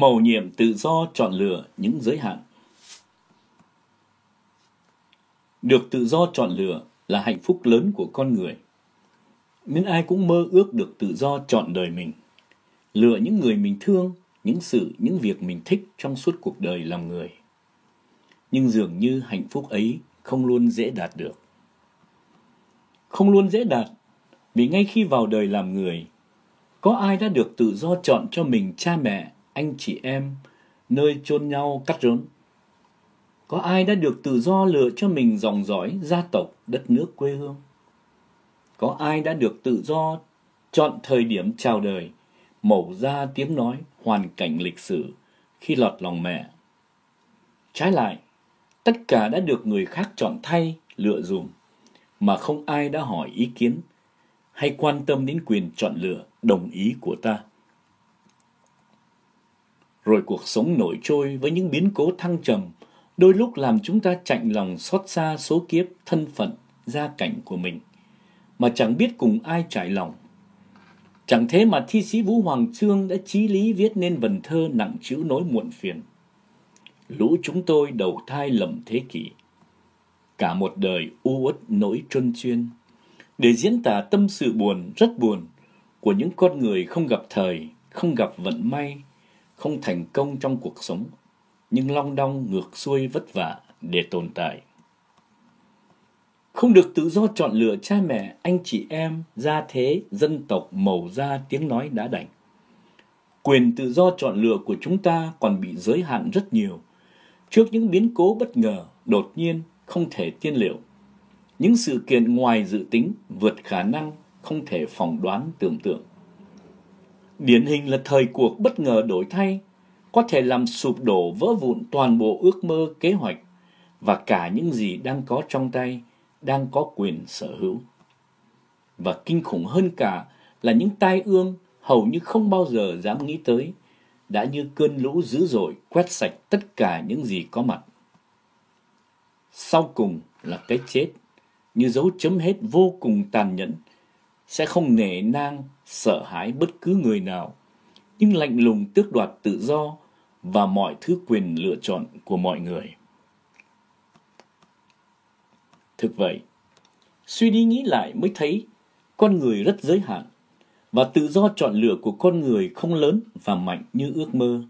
mầu nhiệm tự do chọn lựa những giới hạn. Được tự do chọn lựa là hạnh phúc lớn của con người. Nhưng ai cũng mơ ước được tự do chọn đời mình, lựa những người mình thương, những sự, những việc mình thích trong suốt cuộc đời làm người. Nhưng dường như hạnh phúc ấy không luôn dễ đạt được. Không luôn dễ đạt, vì ngay khi vào đời làm người, có ai đã được tự do chọn cho mình cha mẹ, anh chị em, nơi chôn nhau cắt rốn? Có ai đã được tự do lựa cho mình dòng dõi, gia tộc, đất nước, quê hương? Có ai đã được tự do chọn thời điểm chào đời, màu da, tiếng nói, hoàn cảnh lịch sử khi lọt lòng mẹ? Trái lại, tất cả đã được người khác chọn thay, lựa dùm, mà không ai đã hỏi ý kiến hay quan tâm đến quyền chọn lựa, đồng ý của ta. Rồi cuộc sống nổi trôi với những biến cố thăng trầm, đôi lúc làm chúng ta chạnh lòng xót xa số kiếp, thân phận, gia cảnh của mình, mà chẳng biết cùng ai trải lòng. Chẳng thế mà thi sĩ Vũ Hoàng Chương đã chí lý viết nên vần thơ nặng trĩu nỗi muộn phiền: lũ chúng tôi đầu thai lầm thế kỷ, cả một đời u uất nỗi truân chuyên, để diễn tả tâm sự buồn, rất buồn, của những con người không gặp thời, không gặp vận may, không thành công trong cuộc sống, nhưng long đong ngược xuôi vất vả để tồn tại. Không được tự do chọn lựa cha mẹ, anh chị em, gia thế, dân tộc, màu da, tiếng nói đã đành. Quyền tự do chọn lựa của chúng ta còn bị giới hạn rất nhiều trước những biến cố bất ngờ, đột nhiên, không thể tiên liệu, những sự kiện ngoài dự tính, vượt khả năng, không thể phỏng đoán, tưởng tượng. Điển hình là thời cuộc bất ngờ đổi thay, có thể làm sụp đổ, vỡ vụn toàn bộ ước mơ, kế hoạch và cả những gì đang có trong tay, đang có quyền sở hữu. Và kinh khủng hơn cả là những tai ương hầu như không bao giờ dám nghĩ tới, đã như cơn lũ dữ dội quét sạch tất cả những gì có mặt. Sau cùng là cái chết, như dấu chấm hết vô cùng tàn nhẫn, sẽ không nể nang, sợ hãi bất cứ người nào, nhưng lạnh lùng tước đoạt tự do và mọi thứ quyền lựa chọn của mọi người. Thực vậy, suy đi nghĩ lại mới thấy con người rất giới hạn, và tự do chọn lựa của con người không lớn và mạnh như ước mơ.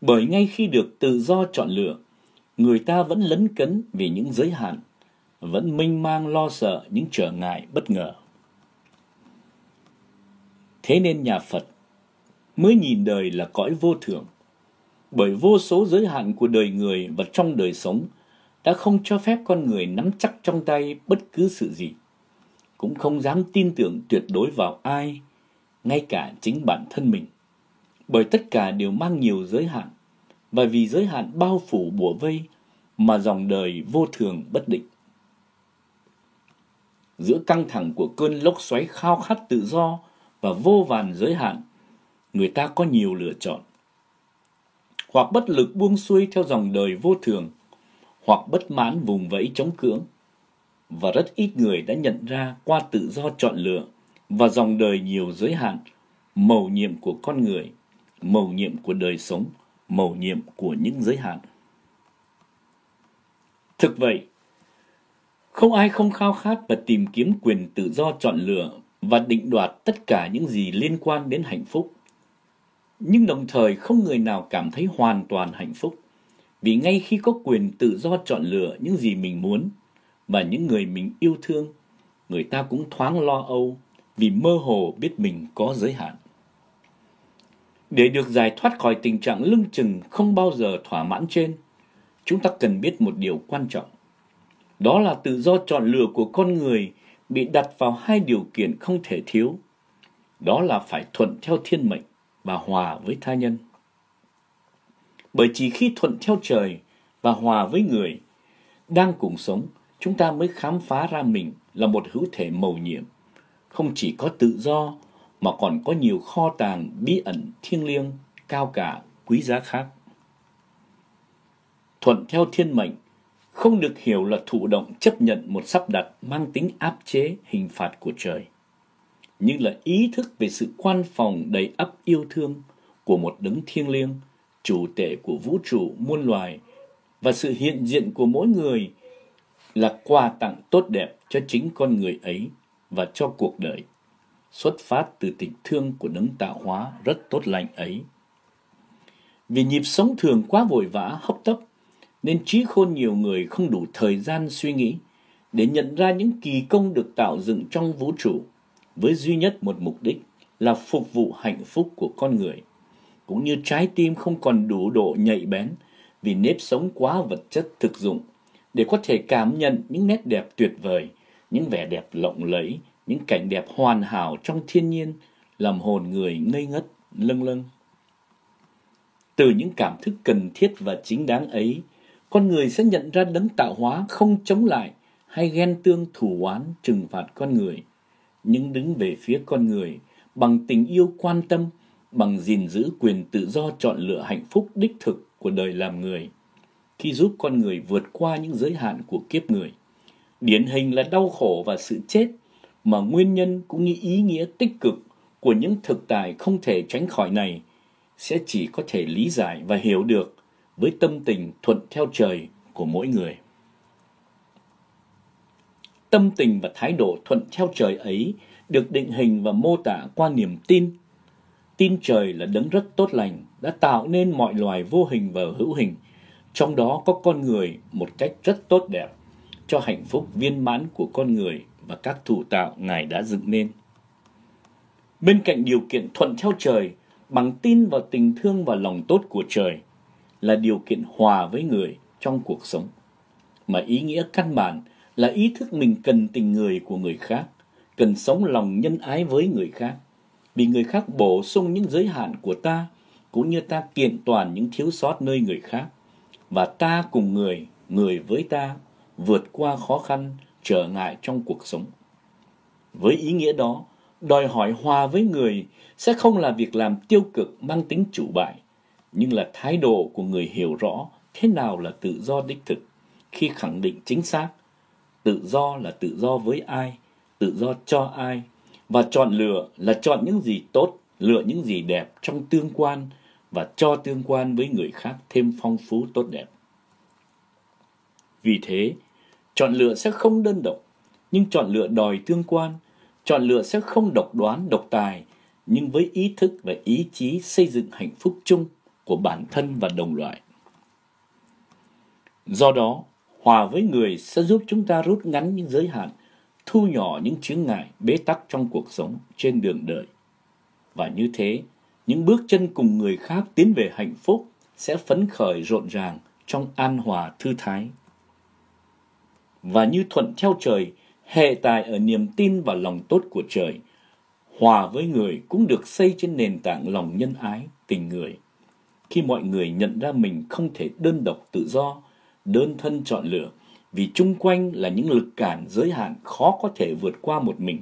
Bởi ngay khi được tự do chọn lựa, người ta vẫn lấn cấn vì những giới hạn, vẫn mênh mang lo sợ những trở ngại bất ngờ. Thế nên nhà Phật mới nhìn đời là cõi vô thường, bởi vô số giới hạn của đời người và trong đời sống đã không cho phép con người nắm chắc trong tay bất cứ sự gì, cũng không dám tin tưởng tuyệt đối vào ai, ngay cả chính bản thân mình, bởi tất cả đều mang nhiều giới hạn, và vì giới hạn bao phủ bủa vây mà dòng đời vô thường bất định. Giữa căng thẳng của cơn lốc xoáy khao khát tự do và vô vàn giới hạn, người ta có nhiều lựa chọn. Hoặc bất lực buông xuôi theo dòng đời vô thường, hoặc bất mãn vùng vẫy chống cưỡng. Và rất ít người đã nhận ra qua tự do chọn lựa và dòng đời nhiều giới hạn, mầu nhiệm của con người, mầu nhiệm của đời sống, mầu nhiệm của những giới hạn. Thực vậy, không ai không khao khát và tìm kiếm quyền tự do chọn lựa và định đoạt tất cả những gì liên quan đến hạnh phúc. Nhưng đồng thời không người nào cảm thấy hoàn toàn hạnh phúc, vì ngay khi có quyền tự do chọn lựa những gì mình muốn và những người mình yêu thương, người ta cũng thoáng lo âu vì mơ hồ biết mình có giới hạn. Để được giải thoát khỏi tình trạng lưng chừng không bao giờ thỏa mãn trên, chúng ta cần biết một điều quan trọng. Đó là tự do chọn lựa của con người bị đặt vào hai điều kiện không thể thiếu. Đó là phải thuận theo thiên mệnh và hòa với tha nhân. Bởi chỉ khi thuận theo trời và hòa với người đang cùng sống, chúng ta mới khám phá ra mình là một hữu thể mầu nhiệm, không chỉ có tự do mà còn có nhiều kho tàng bí ẩn, thiêng liêng, cao cả, quý giá khác. Thuận theo thiên mệnh không được hiểu là thụ động chấp nhận một sắp đặt mang tính áp chế, hình phạt của trời, nhưng là ý thức về sự quan phòng đầy ắp yêu thương, của một đấng thiêng liêng, chủ tể của vũ trụ muôn loài, và sự hiện diện của mỗi người là quà tặng tốt đẹp cho chính con người ấy và cho cuộc đời, xuất phát từ tình thương của đấng tạo hóa rất tốt lành ấy. Vì nhịp sống thường quá vội vã, hấp tấp, nên trí khôn nhiều người không đủ thời gian suy nghĩ để nhận ra những kỳ công được tạo dựng trong vũ trụ với duy nhất một mục đích là phục vụ hạnh phúc của con người, cũng như trái tim không còn đủ độ nhạy bén vì nếp sống quá vật chất thực dụng để có thể cảm nhận những nét đẹp tuyệt vời, những vẻ đẹp lộng lẫy, những cảnh đẹp hoàn hảo trong thiên nhiên, làm hồn người ngây ngất, lâng lâng. Từ những cảm thức cần thiết và chính đáng ấy, con người sẽ nhận ra đấng tạo hóa không chống lại hay ghen tương thù oán trừng phạt con người, nhưng đứng về phía con người bằng tình yêu quan tâm, bằng gìn giữ quyền tự do chọn lựa hạnh phúc đích thực của đời làm người, khi giúp con người vượt qua những giới hạn của kiếp người. Điển hình là đau khổ và sự chết, mà nguyên nhân cũng như ý nghĩa tích cực của những thực tại không thể tránh khỏi này sẽ chỉ có thể lý giải và hiểu được với tâm tình thuận theo trời của mỗi người. Tâm tình và thái độ thuận theo trời ấy được định hình và mô tả qua niềm tin. Tin trời là đấng rất tốt lành, đã tạo nên mọi loài vô hình và hữu hình, trong đó có con người một cách rất tốt đẹp, cho hạnh phúc viên mãn của con người và các thủ tạo Ngài đã dựng nên. Bên cạnh điều kiện thuận theo trời, bằng tin vào tình thương và lòng tốt của trời, là điều kiện hòa với người trong cuộc sống, mà ý nghĩa căn bản là ý thức mình cần tình người của người khác, cần sống lòng nhân ái với người khác, vì người khác bổ sung những giới hạn của ta, cũng như ta kiện toàn những thiếu sót nơi người khác, và ta cùng người, người với ta, vượt qua khó khăn, trở ngại trong cuộc sống. Với ý nghĩa đó, đòi hỏi hòa với người sẽ không là việc làm tiêu cực mang tính chủ bại, nhưng là thái độ của người hiểu rõ thế nào là tự do đích thực, khi khẳng định chính xác tự do là tự do với ai, tự do cho ai, và chọn lựa là chọn những gì tốt, lựa những gì đẹp trong tương quan và cho tương quan với người khác thêm phong phú tốt đẹp. Vì thế, chọn lựa sẽ không đơn độc, nhưng chọn lựa đòi tương quan, chọn lựa sẽ không độc đoán, độc tài, nhưng với ý thức và ý chí xây dựng hạnh phúc chung của bản thân và đồng loại. Do đó, hòa với người sẽ giúp chúng ta rút ngắn những giới hạn, thu nhỏ những chướng ngại, bế tắc trong cuộc sống trên đường đời. Và như thế, những bước chân cùng người khác tiến về hạnh phúc sẽ phấn khởi rộn ràng trong an hòa thư thái. Và như thuận theo trời, hệ tài ở niềm tin và lòng tốt của trời, hòa với người cũng được xây trên nền tảng lòng nhân ái, tình người. Khi mọi người nhận ra mình không thể đơn độc tự do, đơn thân chọn lựa, vì chung quanh là những lực cản giới hạn khó có thể vượt qua một mình,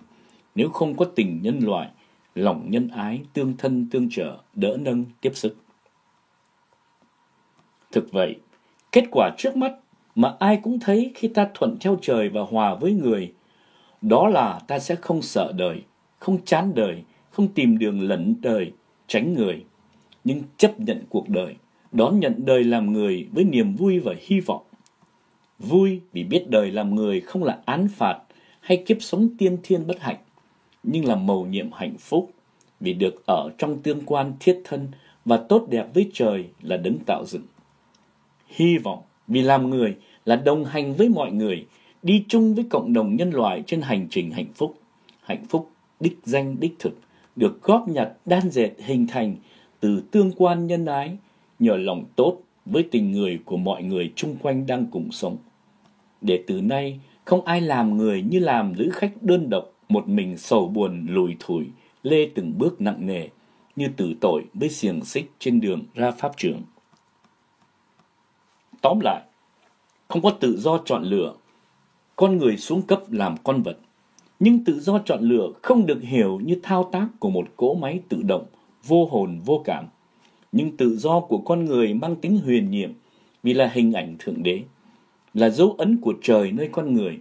nếu không có tình nhân loại, lòng nhân ái, tương thân tương trợ, đỡ nâng, tiếp sức. Thực vậy, kết quả trước mắt mà ai cũng thấy khi ta thuận theo trời và hòa với người, đó là ta sẽ không sợ đời, không chán đời, không tìm đường lẩn đời, tránh người, nhưng chấp nhận cuộc đời, đón nhận đời làm người với niềm vui và hy vọng. Vui vì biết đời làm người không là án phạt hay kiếp sống tiên thiên bất hạnh, nhưng là mầu nhiệm hạnh phúc vì được ở trong tương quan thiết thân và tốt đẹp với trời là đấng tạo dựng. Hy vọng vì làm người là đồng hành với mọi người, đi chung với cộng đồng nhân loại trên hành trình hạnh phúc đích danh đích thực, được góp nhặt đan dệt hình thành từ tương quan nhân ái, nhờ lòng tốt với tình người của mọi người chung quanh đang cùng sống. Để từ nay không ai làm người như làm lữ khách đơn độc, một mình sầu buồn lủi thủi, lê từng bước nặng nề, như tử tội với xiềng xích trên đường ra pháp trường. Tóm lại, không có tự do chọn lựa, con người xuống cấp làm con vật, nhưng tự do chọn lựa không được hiểu như thao tác của một cỗ máy tự động, vô hồn vô cảm. Nhưng tự do của con người mang tính huyền nhiệm vì là hình ảnh Thượng Đế, là dấu ấn của trời nơi con người,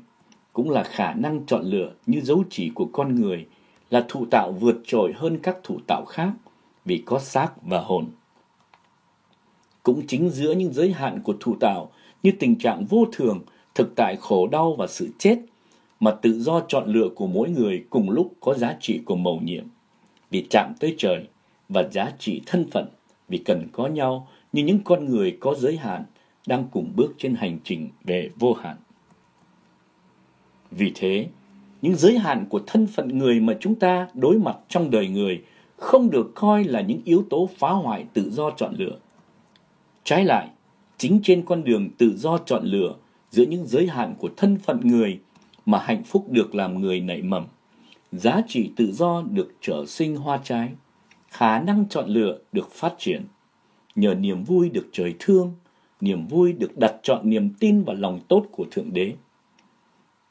cũng là khả năng chọn lựa như dấu chỉ của con người, là thụ tạo vượt trội hơn các thụ tạo khác, vì có xác và hồn. Cũng chính giữa những giới hạn của thủ tạo như tình trạng vô thường, thực tại khổ đau và sự chết mà tự do chọn lựa của mỗi người cùng lúc có giá trị của mầu nhiệm vì chạm tới trời và giá trị thân phận vì cần có nhau như những con người có giới hạn đang cùng bước trên hành trình về vô hạn. Vì thế, những giới hạn của thân phận người mà chúng ta đối mặt trong đời người không được coi là những yếu tố phá hoại tự do chọn lựa. Trái lại, chính trên con đường tự do chọn lựa giữa những giới hạn của thân phận người mà hạnh phúc được làm người nảy mầm, giá trị tự do được trở sinh hoa trái, khả năng chọn lựa được phát triển, nhờ niềm vui được trời thương, niềm vui được đặt trọn niềm tin vào lòng tốt của Thượng Đế.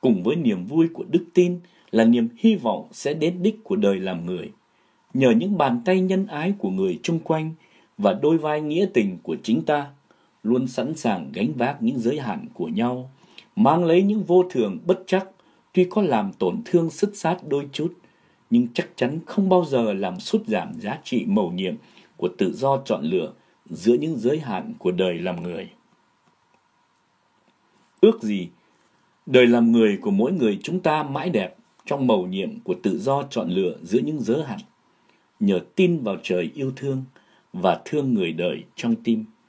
Cùng với niềm vui của đức tin là niềm hy vọng sẽ đến đích của đời làm người, nhờ những bàn tay nhân ái của người chung quanh và đôi vai nghĩa tình của chính ta, luôn sẵn sàng gánh vác những giới hạn của nhau, mang lấy những vô thường bất chắc, tuy có làm tổn thương sứt sát đôi chút, nhưng chắc chắn không bao giờ làm sút giảm giá trị mầu nhiệm của tự do chọn lựa giữa những giới hạn của đời làm người. Ước gì đời làm người của mỗi người chúng ta mãi đẹp trong mầu nhiệm của tự do chọn lựa giữa những giới hạn, nhờ tin vào trời yêu thương và thương người đời trong tim.